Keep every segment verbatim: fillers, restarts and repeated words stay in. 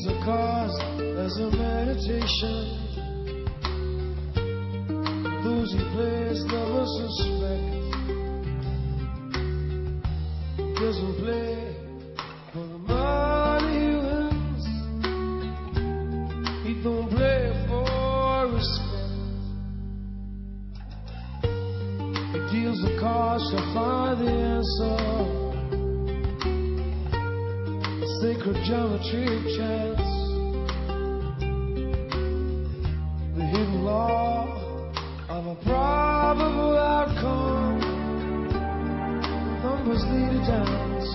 There's a cause, there's a meditation. Losing place, never suspect. Doesn't play for the money he wins. He don't play for respect. He deals the cards to find the answer. Sacred geometry of chance, the hidden law of a probable outcome. Numbers lead a dance.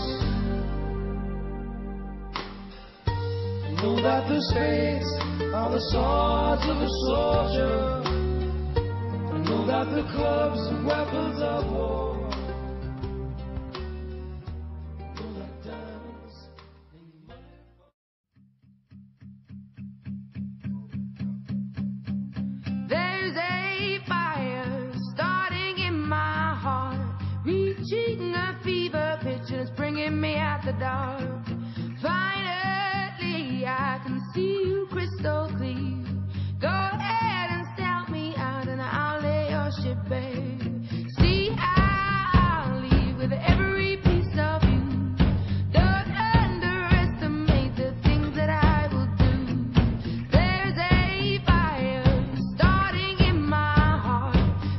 You know that the spades are the swords of a soldier. You know that the clubs are weapons of war. The dark. Finally, I can see you crystal clear. Go ahead and stamp me out, and I'll lay your ship bare. See, I'll leave with every piece of you. Don't underestimate the things that I will do. There's a fire starting in my heart,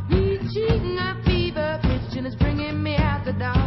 reaching a fever pitch, and it's bringing me out the dark.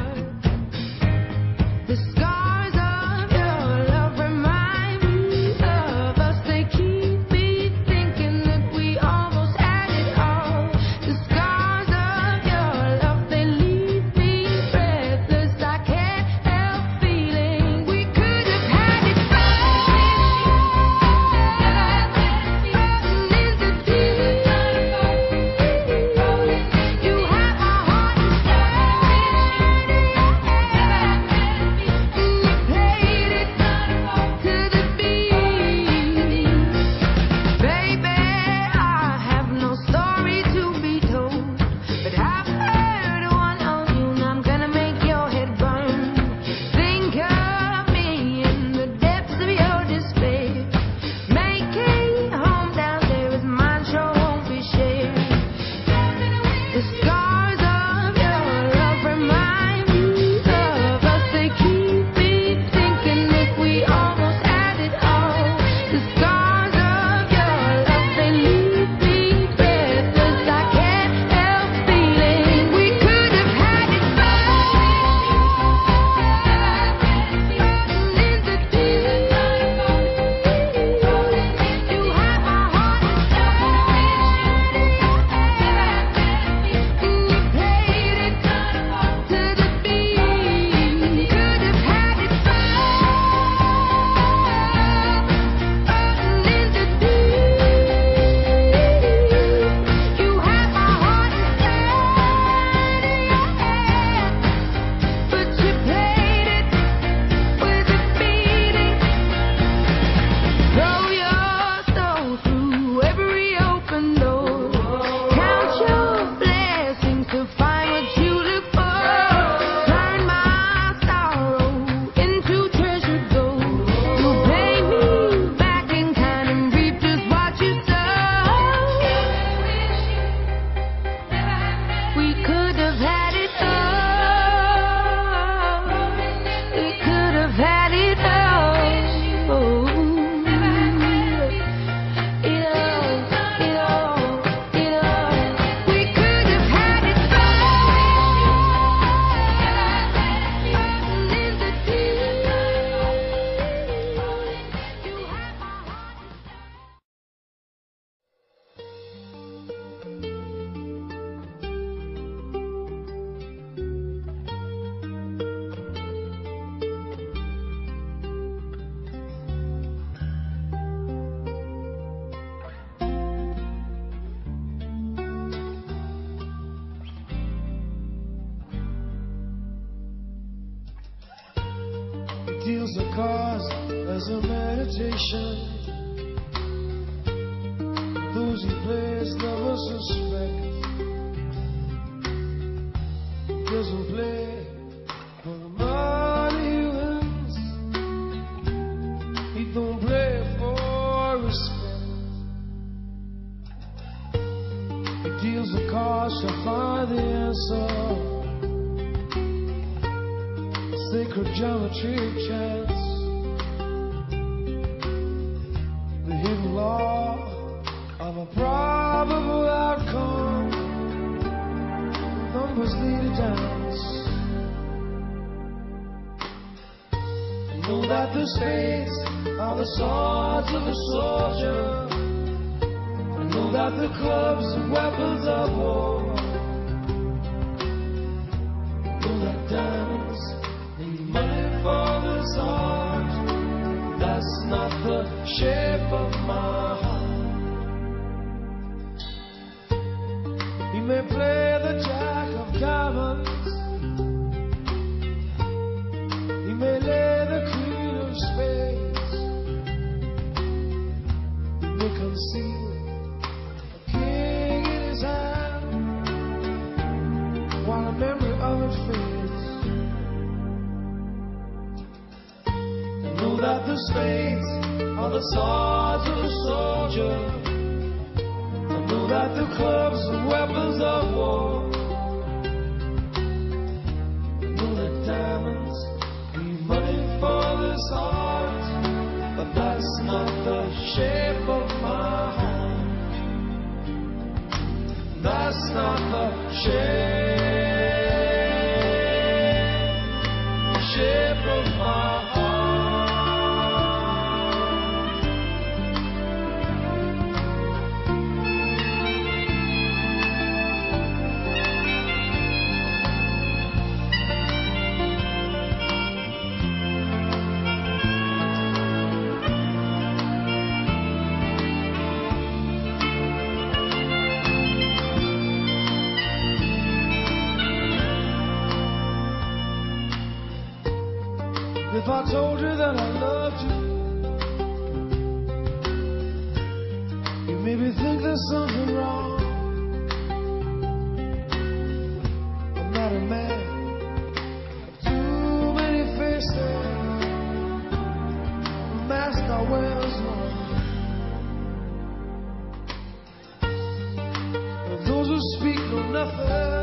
Deals a cause, there's a meditation. Losing place, never suspect. Doesn't play for the money he wins. He don't play because you'll find the answer. Sacred geometry of chance, the hidden law of a probable outcome. Numbers lead a dance. Know that the spades are the swords of a soldier, and know that the clubs are weapons of war. Know that diamonds need money for this art. That's not the shape of my heart. You may play the jack of diamonds, you may lay space, you conceal a king in his hand, while a memory of it fades. You know that the spades are the swords of a soldier, you know that the clubs are weapons of war, you know that diamonds need money for this art, but that's not the shape of my hand. That's not the shape, shape of my If I told you that I loved you, you maybe think there's something wrong. I'm not a man of too many faces, the mask I wear is one. But those who speak know nothing,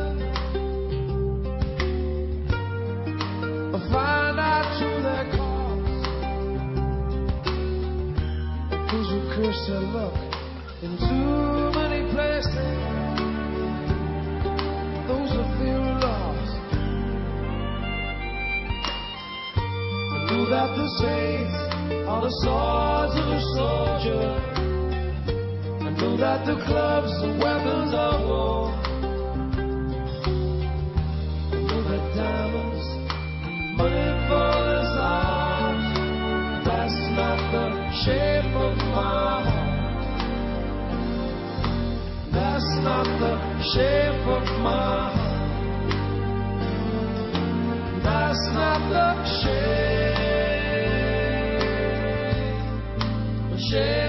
I find out that cause. Those who curse their luck in too many places, those who feel lost. I know that the spades are the swords of a soldier, I know that the clubs are weapons of war, I know that diamonds need money for this art. That's not the shape of my heart. That's not the shape of my heart. That's not the shape, shape.